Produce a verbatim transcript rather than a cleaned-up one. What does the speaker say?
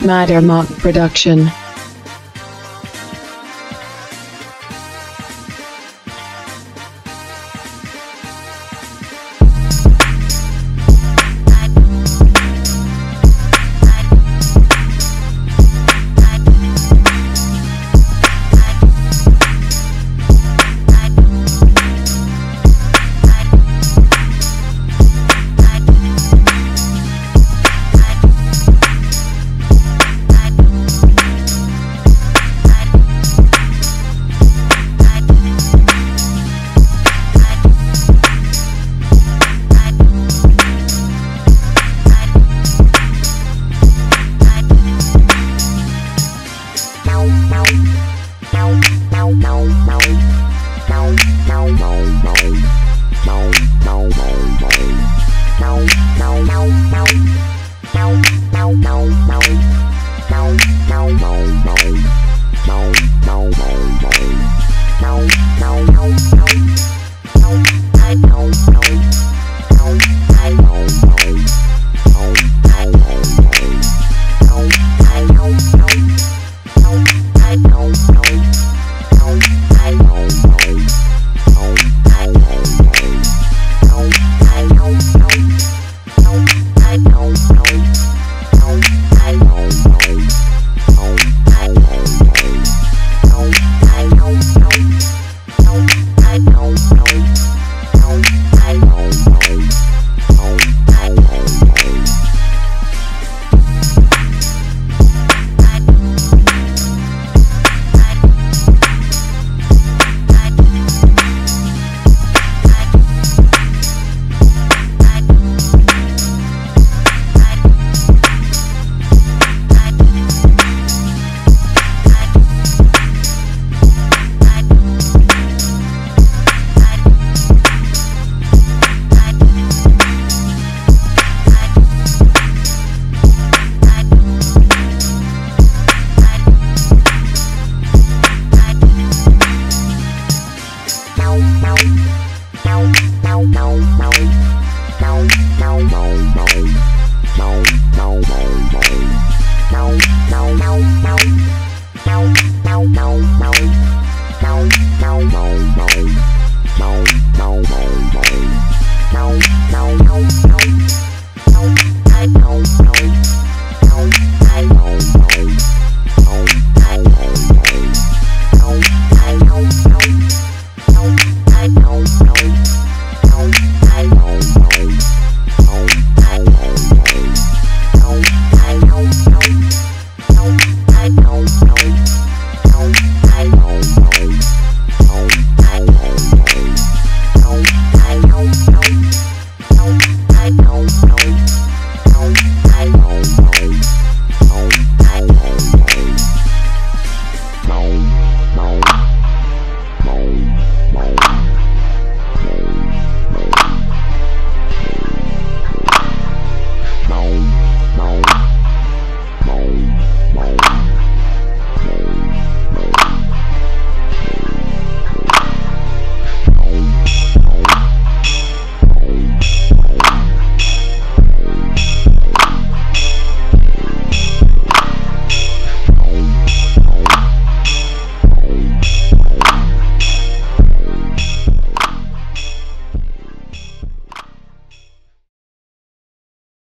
Madara Marc production.